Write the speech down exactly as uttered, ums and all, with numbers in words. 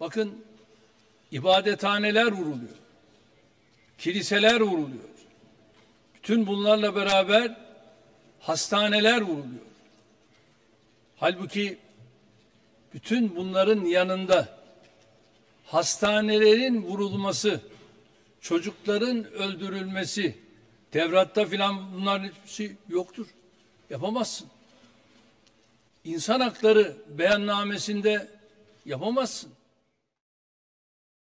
Bakın, ibadethaneler vuruluyor. Kiliseler vuruluyor. Bütün bunlarla beraber hastaneler vuruluyor. Halbuki bütün bunların yanında hastanelerin vurulması, çocukların öldürülmesi, Tevrat'ta filan bunların hiçbirisi yoktur. Yapamazsın. İnsan hakları beyannamesinde yapamazsın.